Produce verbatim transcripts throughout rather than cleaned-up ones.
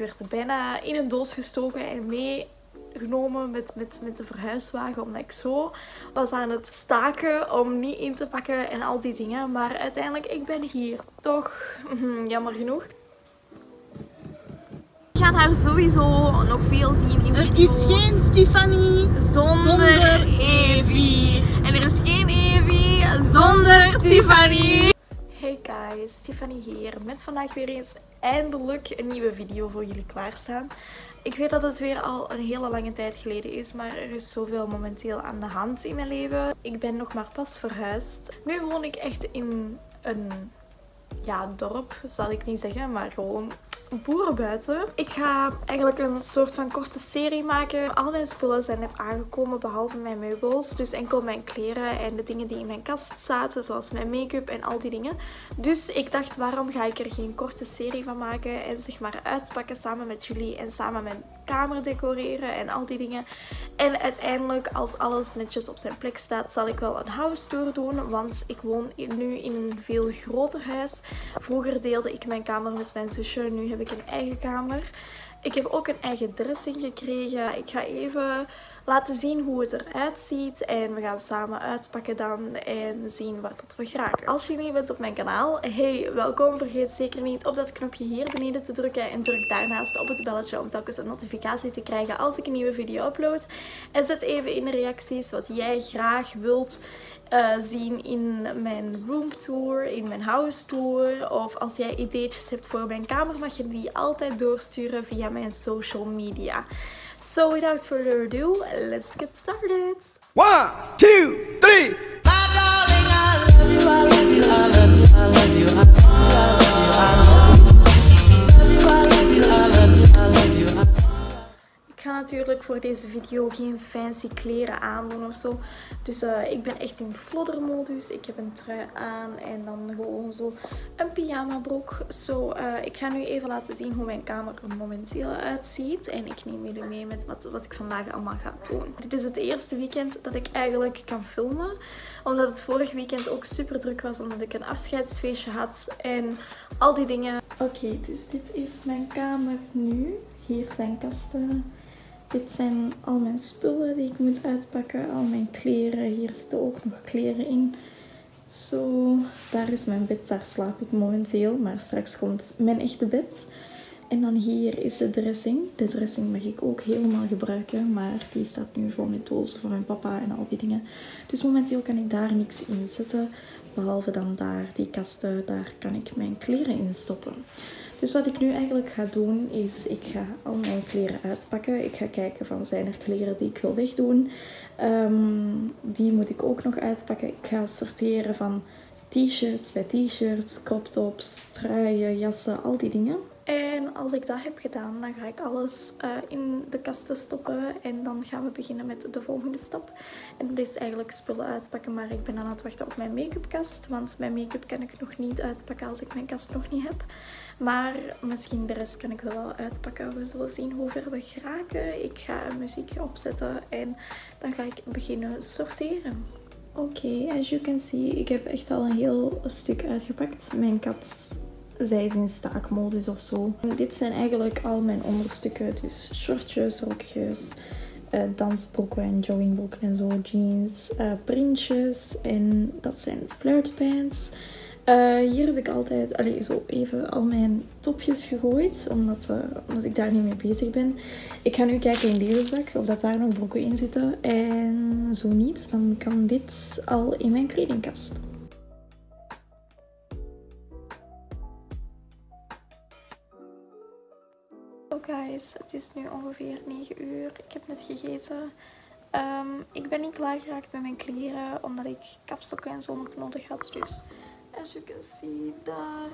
ik werd bijna in een doos gestoken en meegenomen met, met, met de verhuiswagen. Omdat ik zo was aan het staken om niet in te pakken en al die dingen. Maar uiteindelijk, ik ben hier toch. Jammer genoeg. Ik ga daar sowieso nog veel zien in video's. Er is geen Tiffany zonder, zonder Evie. En er is geen Evie zonder, zonder Tiffany. Hey guys, Tiffany hier. Met vandaag weer eens eindelijk een nieuwe video voor jullie klaarstaan. Ik weet dat het weer al een hele lange tijd geleden is, maar er is zoveel momenteel aan de hand in mijn leven. Ik ben nog maar pas verhuisd. Nu woon ik echt in een ja, dorp, zal ik niet zeggen, maar gewoon boerenbuiten. Ik ga eigenlijk een soort van korte serie maken. Al mijn spullen zijn net aangekomen, behalve mijn meubels. Dus enkel mijn kleren en de dingen die in mijn kast zaten, zoals mijn make-up en al die dingen. Dus ik dacht, waarom ga ik er geen korte serie van maken en zeg maar uitpakken samen met jullie en samen mijn kamer decoreren en al die dingen. En uiteindelijk, als alles netjes op zijn plek staat, zal ik wel een house tour doen, want ik woon nu in een veel groter huis. Vroeger deelde ik mijn kamer met mijn zusje, nu heb Heb ik een eigen kamer. Ik heb ook een eigen dressing gekregen. Ik ga even laten zien hoe het eruit ziet. En we gaan samen uitpakken dan en zien waar dat we geraken. Als je nieuw bent op mijn kanaal, hey, welkom. Vergeet zeker niet op dat knopje hier beneden te drukken. En druk daarnaast op het belletje om telkens een notificatie te krijgen als ik een nieuwe video upload. En zet even in de reacties wat jij graag wilt uh, zien in mijn roomtour, in mijn house tour. Of als jij ideetjes hebt voor mijn kamer, mag je die altijd doorsturen via mijn social media. So without further ado, let's get started. One, two, three. My darling, I love you, I love you, I love you, I love you, I love you, I love you, I love you, I love you, I love you, I love you, I love you, I love you. Ik ga natuurlijk voor deze video geen fancy kleren aandoen of zo. Dus uh, ik ben echt in floddermodus. Ik heb een trui aan en dan gewoon zo een pyjama broek. So, uh, ik ga nu even laten zien hoe mijn kamer er momenteel uitziet. En ik neem jullie mee met wat, wat ik vandaag allemaal ga doen. Dit is het eerste weekend dat ik eigenlijk kan filmen. Omdat het vorig weekend ook super druk was. Omdat ik een afscheidsfeestje had en al die dingen. Oké, okay, dus dit is mijn kamer nu. Hier zijn kasten. Dit zijn al mijn spullen die ik moet uitpakken, al mijn kleren. Hier zitten ook nog kleren in. Zo, daar is mijn bed, daar slaap ik momenteel. Maar straks komt mijn echte bed. En dan hier is de dressing. De dressing mag ik ook helemaal gebruiken, maar die staat nu voor mijn dozen, voor mijn papa en al die dingen. Dus momenteel kan ik daar niks in zetten, behalve dan daar, die kasten, daar kan ik mijn kleren in stoppen. Dus wat ik nu eigenlijk ga doen is, ik ga al mijn kleren uitpakken. Ik ga kijken van, zijn er kleren die ik wil wegdoen? Um, die moet ik ook nog uitpakken. Ik ga sorteren van t-shirts bij t-shirts, crop tops, truien, jassen, al die dingen. En als ik dat heb gedaan, dan ga ik alles uh, in de kasten stoppen. En dan gaan we beginnen met de volgende stap. En dat is eigenlijk spullen uitpakken. Maar ik ben aan het wachten op mijn make-upkast. Want mijn make-up kan ik nog niet uitpakken als ik mijn kast nog niet heb. Maar misschien de rest kan ik wel uitpakken. We zullen zien hoe ver we geraken. Ik ga een muziekje opzetten en dan ga ik beginnen sorteren. Oké, okay, as you can see, ik heb echt al een heel stuk uitgepakt. Mijn kat... Zij is in staakmodus of zo. Dit zijn eigenlijk al mijn onderstukken. Dus shortjes, rokjes, uh, dansbroeken en joggingbroeken en zo. Jeans, uh, printjes en dat zijn flirtpants. Uh, hier heb ik altijd allez, zo even al mijn topjes gegooid. Omdat, uh, omdat ik daar niet mee bezig ben. Ik ga nu kijken in deze zak of dat daar nog broeken in zitten. En zo niet, dan kan dit al in mijn kledingkast. Guys, het is nu ongeveer negen uur. Ik heb net gegeten. Um, ik ben niet klaargeraakt met mijn kleren, omdat ik kapstokken en zo nog nodig had. Dus, as you can see, daar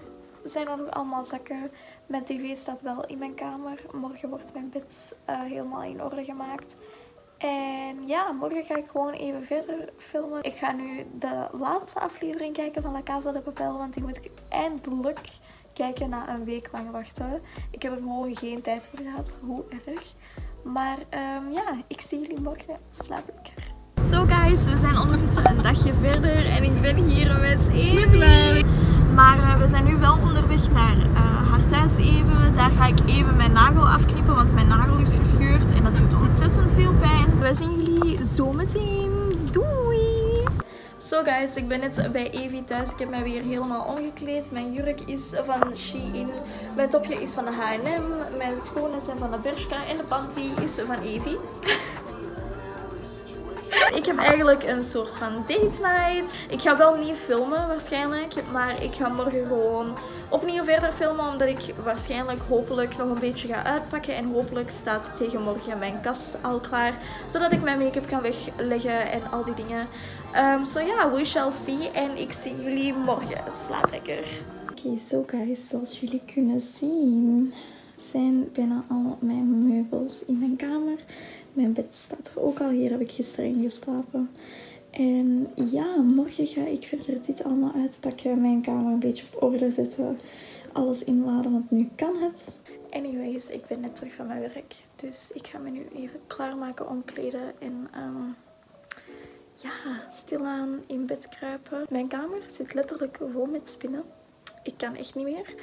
zijn er nog allemaal zakken. Mijn tv staat wel in mijn kamer. Morgen wordt mijn bed uh, helemaal in orde gemaakt. En ja, morgen ga ik gewoon even verder filmen. Ik ga nu de laatste aflevering kijken van La Casa de Papel, want die moet ik eindelijk... kijken na een week lang wachten. Ik heb er gewoon geen tijd voor gehad. Hoe erg. Maar um, ja, ik zie jullie morgen. Slaap lekker. Zo guys, we zijn ondertussen een dagje verder. En ik ben hier met Evie. Maar uh, we zijn nu wel onderweg naar uh, haar thuis even. Daar ga ik even mijn nagel vingers gescheurd en dat doet ontzettend veel pijn. Wij zien jullie zo meteen. Doei! So guys, ik ben net bij Evie thuis. Ik heb mij weer helemaal omgekleed. Mijn jurk is van Shein. Mijn topje is van de H en M. Mijn schoenen zijn van de Bershka. En de panty is van Evie. Ik heb eigenlijk een soort van date night. Ik ga wel niet filmen waarschijnlijk. Maar ik ga morgen gewoon opnieuw verder filmen. Omdat ik waarschijnlijk hopelijk nog een beetje ga uitpakken. En hopelijk staat tegen morgen mijn kast al klaar. Zodat ik mijn make-up kan wegleggen en al die dingen. Um, so ja, yeah, we shall see. En ik zie jullie morgen. Slaap lekker. Oké, okay, so guys, zoals jullie kunnen zien zijn bijna al mijn meubels in mijn kamer. Mijn bed staat er ook al. Hier heb ik gisteren in geslapen. En ja, morgen ga ik verder dit allemaal uitpakken. Mijn kamer een beetje op orde zetten. Alles inladen, want nu kan het. Anyways, ik ben net terug van mijn werk. Dus ik ga me nu even klaarmaken, omkleden. En um, ja, stilaan in bed kruipen. Mijn kamer zit letterlijk vol met spinnen. Ik kan echt niet meer.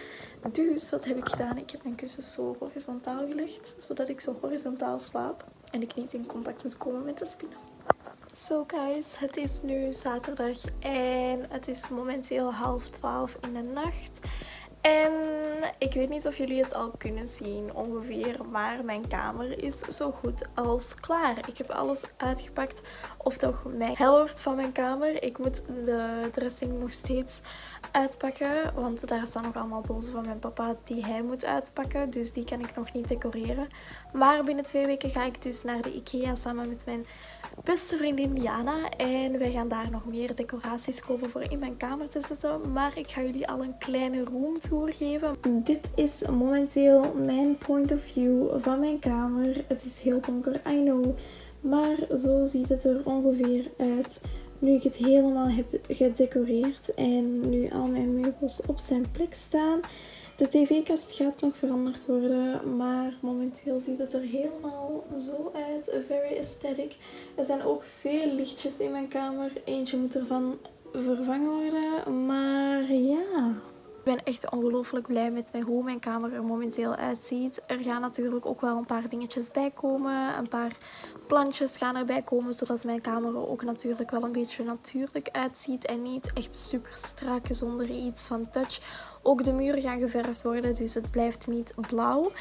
Dus wat heb ik gedaan? Ik heb mijn kussens zo horizontaal gelegd. Zodat ik zo horizontaal slaap. En ik niet in contact moet komen met de spinnen. So guys, het is nu zaterdag. En het is momenteel half twaalf in de nacht. En ik weet niet of jullie het al kunnen zien ongeveer. Maar mijn kamer is zo goed als klaar. Ik heb alles uitgepakt. Of toch mijn helft van mijn kamer. Ik moet de dressing nog steeds uitpakken. Want daar staan nog allemaal dozen van mijn papa die hij moet uitpakken. Dus die kan ik nog niet decoreren. Maar binnen twee weken ga ik dus naar de IKEA samen met mijn beste vriendin Diana. En wij gaan daar nog meer decoraties kopen voor in mijn kamer te zetten. Maar ik ga jullie al een kleine roomtour geven. Dit is momenteel mijn point of view van mijn kamer. Het is heel donker, I know. Maar zo ziet het er ongeveer uit. Nu ik het helemaal heb gedecoreerd en nu al mijn meubels op zijn plek staan. De tv-kast gaat nog veranderd worden, maar momenteel ziet het er helemaal zo uit. Very aesthetic. Er zijn ook veel lichtjes in mijn kamer. Eentje moet ervan vervangen worden, maar ja... Ik ben echt ongelooflijk blij met hoe mijn kamer er momenteel uitziet. Er gaan natuurlijk ook wel een paar dingetjes bij komen. Een paar plantjes gaan erbij komen. Zodat mijn kamer er ook natuurlijk wel een beetje natuurlijk uitziet. En niet echt super strak zonder iets van touch. Ook de muren gaan geverfd worden. Dus het blijft niet blauw.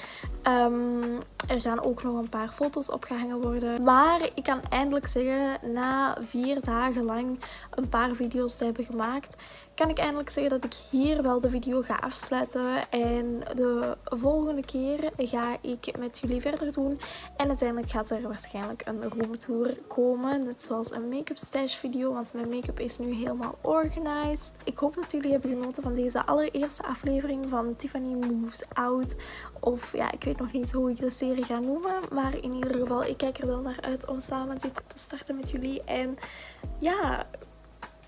Um, er gaan ook nog een paar foto's opgehangen worden. Maar ik kan eindelijk zeggen. Na vier dagen lang een paar video's te hebben gemaakt. Kan ik eindelijk zeggen dat ik hier wel de video ga afsluiten. En de volgende keer ga ik met jullie verder doen. En uiteindelijk gaat er waarschijnlijk een roomtour komen. Net zoals een make-up stash video. Want mijn make-up is nu helemaal organized. Ik hoop dat jullie hebben genoten van deze allereerste aflevering van Tiffany Moves Out. Of ja, ik weet nog niet hoe ik de serie ga noemen. Maar in ieder geval, ik kijk er wel naar uit om samen dit te starten met jullie. En ja...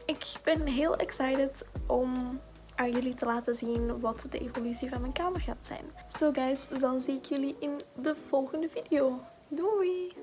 Ik ben heel excited om aan jullie te laten zien wat de evolutie van mijn kamer gaat zijn. So guys, dan zie ik jullie in de volgende video. Doei!